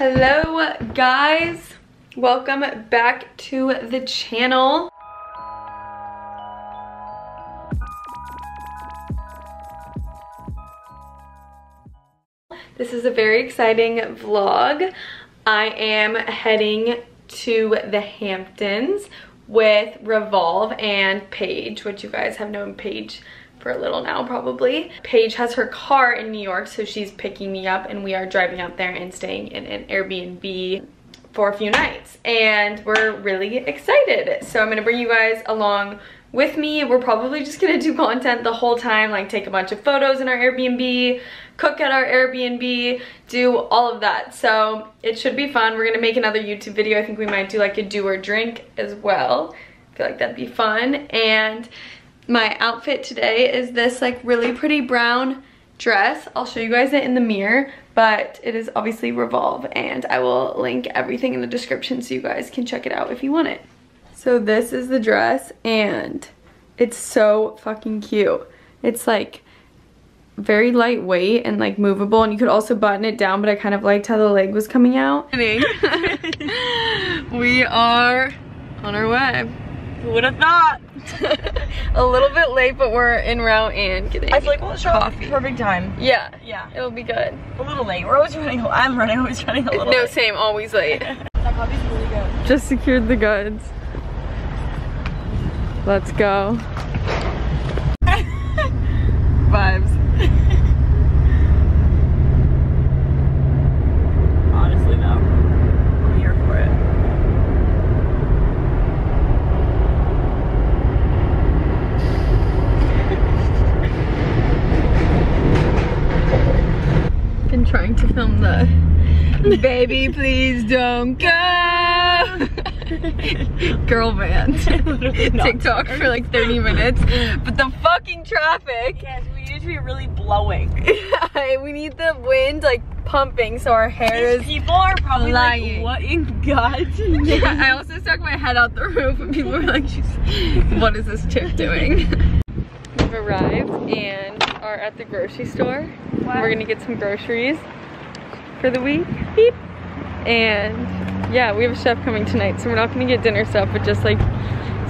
Hello guys, welcome back to the channel. This is a very exciting vlog. I am heading to the Hamptons with Revolve and Paige, which you guys have known Paige for a little now probably. Paige has her car in New York, so she's picking me up and we are driving out there and staying in an Airbnb for a few nights, and we're really excited. So I'm gonna bring you guys along with me. We're probably just gonna do content the whole time, like take a bunch of photos in our Airbnb, cook at our Airbnb, do all of that. So it should be fun. We're gonna make another YouTube video. I think we might do like a do or drink as well. I feel like that'd be fun. And my outfit today is this like really pretty brown dress. I'll show you guys it in the mirror, but it is obviously Revolve, and I will link everything in the description so you guys can check it out if you want it. So this is the dress, and it's so fucking cute. It's like very lightweight and like movable, and you could also button it down, but I kind of liked how the leg was coming out. We are on our way. Who would have thought? A little bit late, but we're en route and getting coffee. I feel like we'll show up at the perfect time. Yeah. Yeah. It'll be good. A little late. We're always running. I'm always running a little late. No, same. Always late. That coffee's really good. Just secured the goods. Let's go. Vibes. Trying to film the baby please don't go girl band TikTok for like 30 minutes, but the fucking traffic. Yes, we need to be really blowing. Yeah, we need the wind like pumping so our hair is people are probably lying. Like, what in God's name? Yeah, I also stuck my head out the roof and people were like, what is this chick doing? We've arrived and are at the grocery store. Wow. We're gonna get some groceries for the week. Beep. And yeah, we have a chef coming tonight, so we're not gonna get dinner stuff, but just like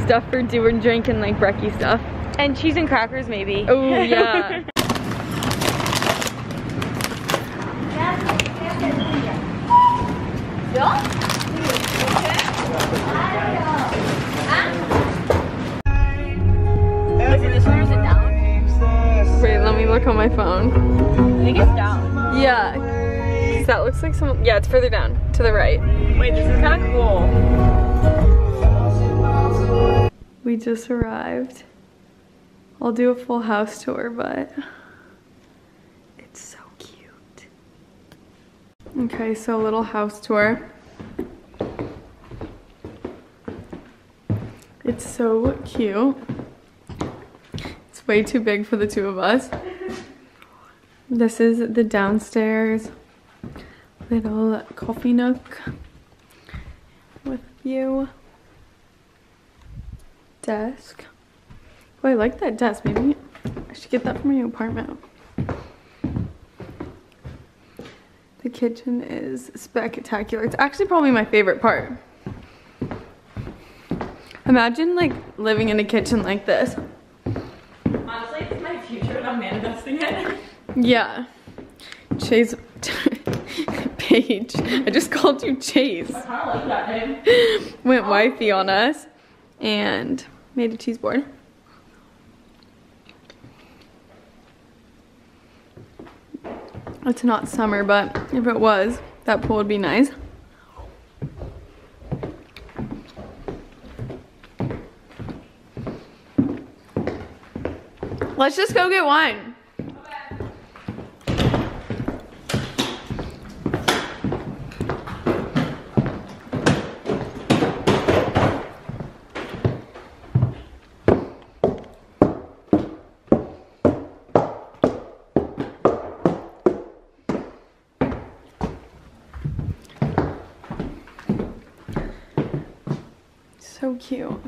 stuff for do and drink and like brekkie stuff. And cheese and crackers maybe. Oh yeah. On my phone. I think it's down. Yeah. Cause that looks like some, yeah, it's further down to the right. Wait, this is kind of cool. We just arrived. I'll do a full house tour, but it's so cute. Okay, so a little house tour. It's so cute. It's way too big for the two of us. This is the downstairs little coffee nook with view. Desk. Oh, I like that desk. Maybe I should get that for my new apartment. The kitchen is spectacular. It's actually probably my favorite part. Imagine like living in a kitchen like this. Honestly, it's my future and I'm manifesting it. Yeah, Chase, Paige, I just called you Chase. I kind of like that name. Went wifey on us and made a cheese board. It's not summer, but if it was, that pool would be nice. Let's just go get wine. So cute.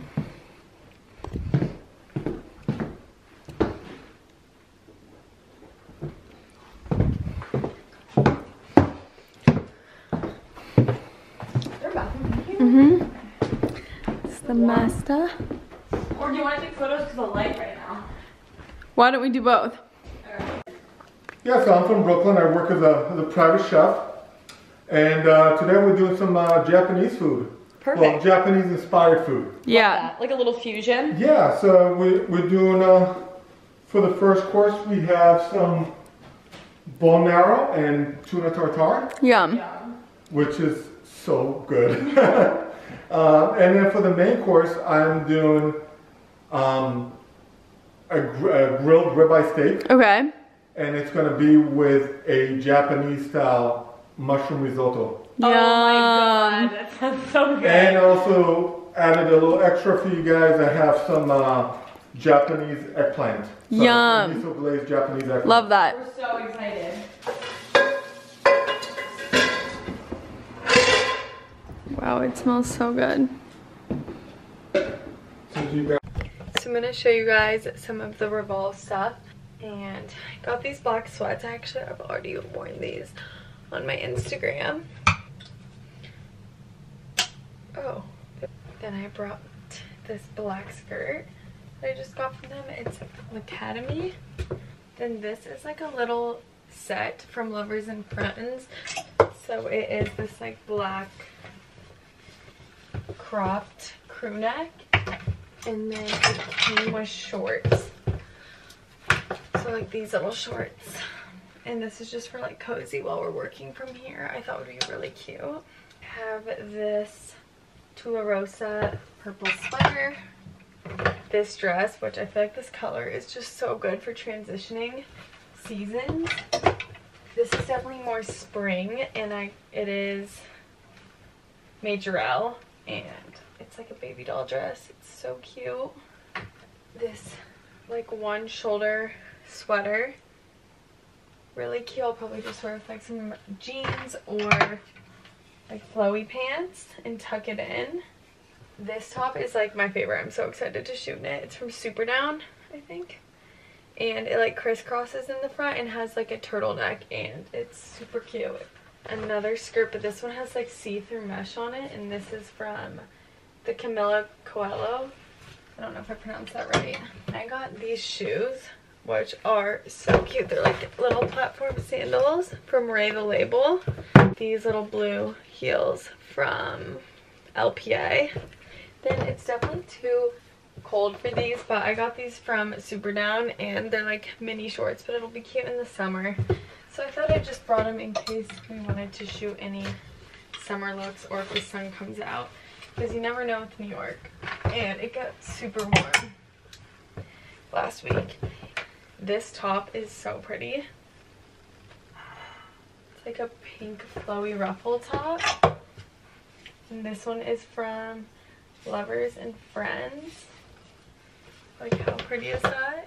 the Mista. Or do you want to take photos because of the light right now? Why don't we do both? Right. Yeah, so I'm from Brooklyn. I work as a private chef. And today we're doing some Japanese food. Perfect. Well, Japanese inspired food. Yeah. Like a little fusion? Yeah, so we're doing, for the first course, we have some bone marrow and tuna tartare. Yum. Yum. Which is so good. And then for the main course, I'm doing a grilled ribeye steak. Okay. And it's going to be with a Japanese style mushroom risotto. Yum. Oh my god, that sounds so good. And also added a little extra for you guys. I have some Japanese eggplant. So yum. Miso glazed Japanese eggplant. Love that. We're so excited. Wow, it smells so good. So I'm going to show you guys some of the Revolve stuff. And I got these black sweats. Actually, I've already worn these on my Instagram. Oh. Then I brought this black skirt that I just got from them. It's Academy. Then this is like a little set from Lovers and Friends. So it is this like black cropped crew neck, and then it came with shorts, so like these little shorts, and this is just for like cozy while we're working from here. I thought it would be really cute. I have this Tula Rosa purple sweater, this dress, which I feel like this color is just so good for transitioning seasons. This is definitely more spring, and it is Majorelle, and it's like a baby doll dress. It's so cute. This like one shoulder sweater, really cute. I'll probably just wear with like some jeans or like flowy pants and tuck it in. This top is like my favorite. I'm so excited to shoot in it. It's from Superdown, I think, and it like crisscrosses in the front and has like a turtleneck, and it's super cute. Another skirt, but this one has like see-through mesh on it, and this is from the Camilla Coelho. I don't know if I pronounced that right. I got these shoes, which are so cute. They're like little platform sandals from Ray the Label. These little blue heels from LPA. Then it's definitely too cold for these, but I got these from Superdown, and they're like mini shorts, but it'll be cute in the summer. So I thought I just brought them in case we wanted to shoot any summer looks, or if the sun comes out, because you never know with New York. And it got super warm last week. This top is so pretty. It's like a pink flowy ruffle top. And this one is from Lovers and Friends. Like, how pretty is that?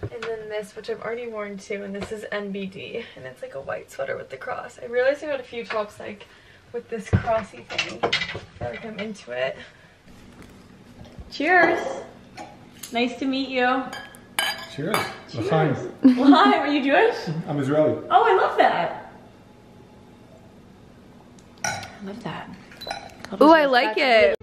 And then this, which I've already worn too, and this is NBD, and it's like a white sweater with the cross. I realized I got a few tops like with this crossy thing. I feel like I'm into it. Cheers. Nice to meet you. Cheers. Cheers. Well, hi, are you Jewish? I'm Israeli. Oh, I love that. I love that. Oh, I like it.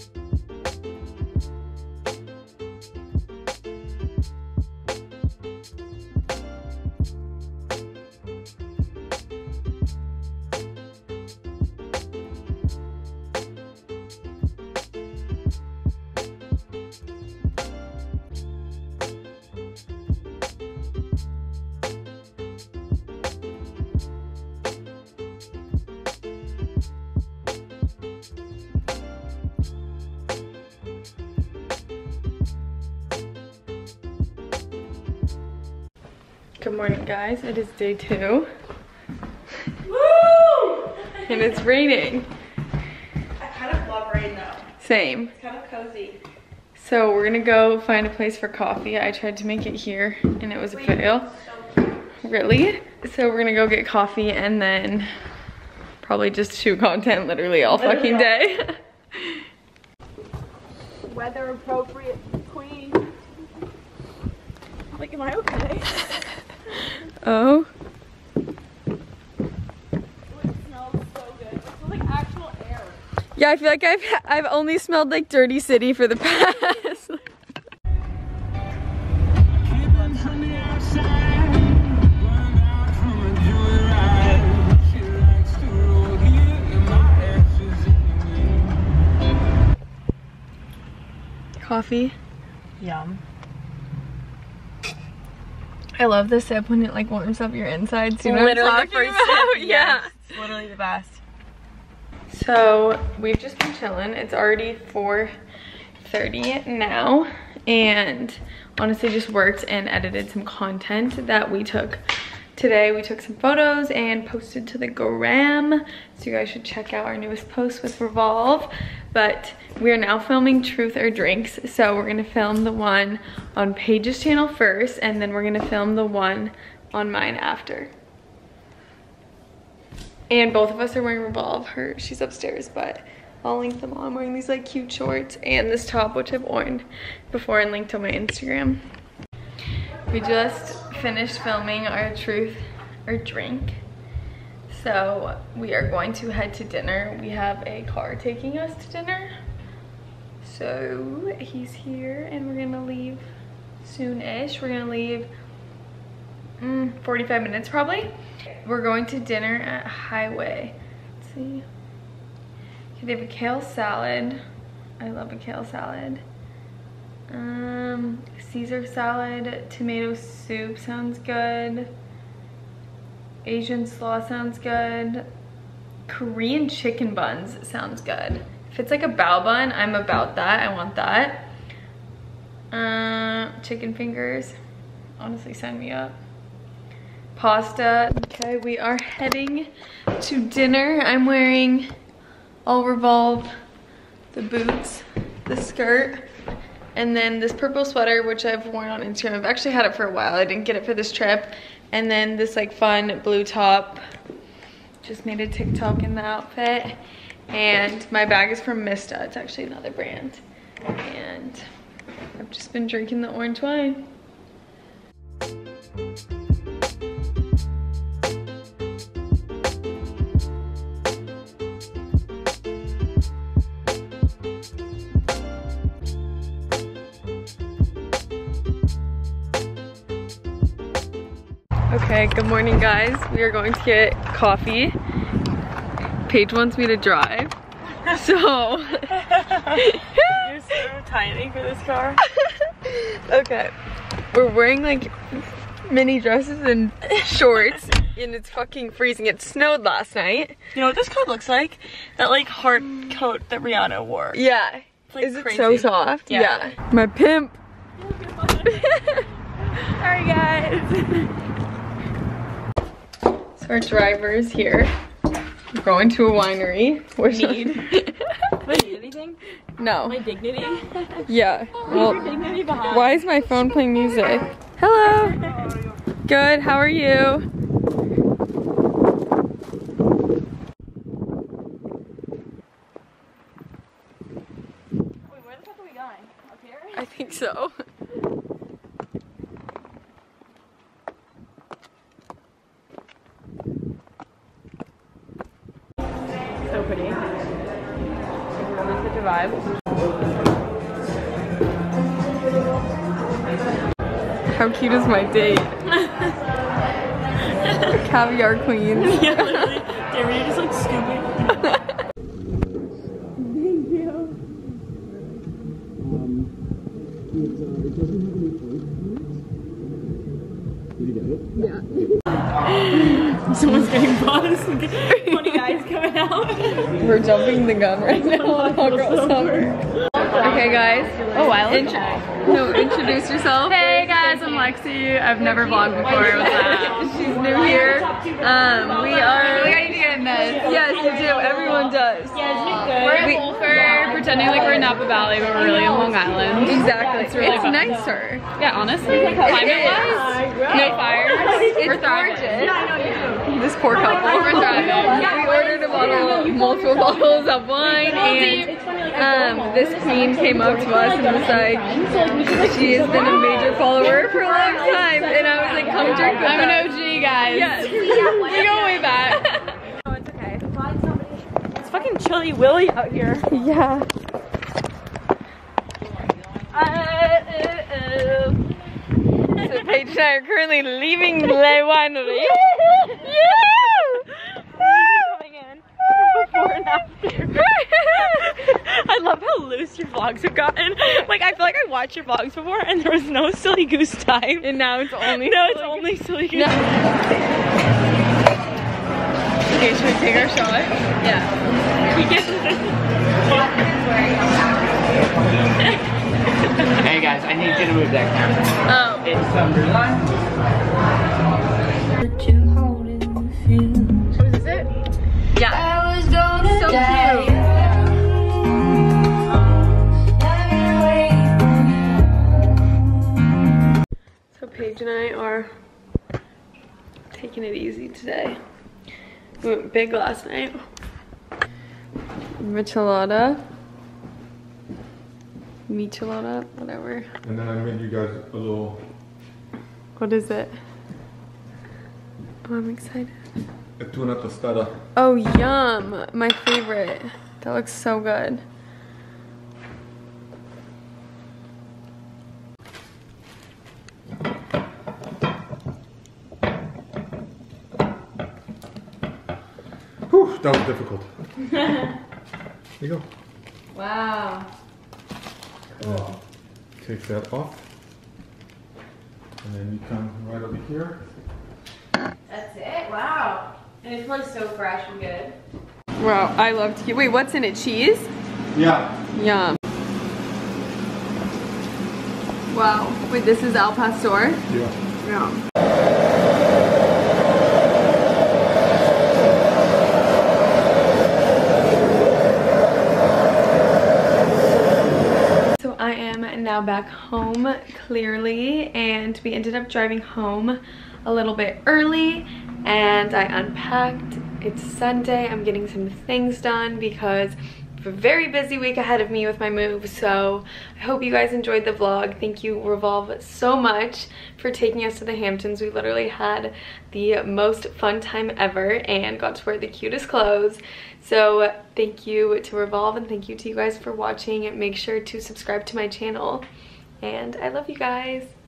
Good morning, guys. It is day two. Woo! And it's raining. I kind of love rain though. Same. It's kind of cozy. So we're gonna go find a place for coffee. I tried to make it here and it was a fail. So really? So we're gonna go get coffee and then probably just shoot content literally all fucking day. Weather appropriate, queen. Like, am I okay? Oh. It smells so good. It smells like actual air. Yeah, I feel like I've only smelled like Dirty City for the past. Coffee. Yum. I love this sip when it like warms up your insides. You know what I'm talking about? Yeah. It's literally the best. So we've just been chilling. It's already 4:30 now. And honestly just worked and edited some content that we took today. We took some photos and posted to the gram. So you guys should check out our newest post with Revolve. But we are now filming Truth or Drinks. So we're gonna film the one on Paige's channel first, and then we're gonna film the one on mine after. And both of us are wearing Revolve. She's upstairs, but I'll link them all. I'm wearing these like cute shorts and this top, which I've worn before and linked on my Instagram. We just finished filming our Truth or Drink. So we are going to head to dinner. We have a car taking us to dinner. So he's here and we're gonna leave soon-ish. We're gonna leave 45 minutes probably. We're going to dinner at Highway. Let's see. Okay, they have a kale salad. I love a kale salad. Caesar salad, tomato soup sounds good. Asian slaw sounds good. Korean chicken buns sounds good. If it's like a bao bun, I'm about that. I want that. Chicken fingers. Honestly, sign me up. Pasta. Okay, we are heading to dinner. I'm wearing all Revolve, the boots, the skirt, and then this purple sweater, which I've worn on Instagram. I've actually had it for a while. I didn't get it for this trip. And then this like fun blue top. Just made a TikTok in the outfit. And my bag is from Mista. It's actually another brand. And I've just been drinking the orange wine. Okay, good morning guys. We are going to get coffee. Paige wants me to drive, so. You're so tiny for this car. Okay, we're wearing like mini dresses and shorts and it's fucking freezing. It snowed last night. You know what this coat looks like? That like hard coat that Rihanna wore. Yeah. It's, like, is crazy. It so soft? Yeah. Yeah. My pimp. Sorry guys. Our driver's here. We're going to a winery. Where's need? Wait, anything? No. My dignity? Yeah. Well, dignity behind. Why is my phone playing music? Hello. Good, how are you? Wait, where the fuck are we going? Up here? I think so. How cute is my date? Caviar queen. Yeah, literally. Damn, were you just like scooping? Thank you. It doesn't have any points. Did you get it? Yeah. Someone's getting buzzed. 20 guys coming out. We're jumping the gun right now. All girls summer. Okay, guys. Oh, I love that. No, introduce yourself. Hey, guys. I'm Lexi. I've never vlogged before. She's new here. We are. We gotta get in this. Yes, you do. Everyone does. We're at Wolfer, pretending like we're in Napa Valley, but we're really in Long Island. Exactly. It's really nicer. Yeah, honestly. Climate-wise, no fires. We're thriving. Yeah, I know you. This poor couple. We're thriving. We ordered a bottle, multiple bottles of wine, and. This queen came up to us and was like, she has been a major follower for a long time, and I was like, come drink with us. I'm an OG, guys. Yes. We go way back. Oh, it's okay. It's fucking chilly willy out here. Yeah. So Paige and I are currently leaving the winery. I love how loose your vlogs have gotten. Like, I feel like I watched your vlogs before and there was no silly goose time. And now it's only silly goose time. Okay, should we take our shot? Yeah. We get Hey guys, I need you to move that camera. Oh. It's underlined. Oh, is this it? Yeah. So cute. So Paige and I are taking it easy today. We went big last night. Michelada, whatever. And then I made you guys a little... What is it? Oh, I'm excited. Tuna tostada. Oh, yum. My favorite. That looks so good. Whew, that was difficult. There you go. Wow. Cool. Take that off. And then you come right over here. That's it? Wow. And it smells so fresh and good. Wow, I love tequila. Wait, what's in it? Cheese? Yeah. Yum. Wow. Wait, this is al pastor? Yeah. Yeah. So I am now back home, clearly, and we ended up driving home a little bit early. And I unpacked. It's Sunday. I'm getting some things done because I have a very busy week ahead of me with my move. So I hope you guys enjoyed the vlog. Thank you, Revolve, so much for taking us to the Hamptons. We literally had the most fun time ever and got to wear the cutest clothes. So thank you to Revolve and thank you to you guys for watching. Make sure to subscribe to my channel. And I love you guys.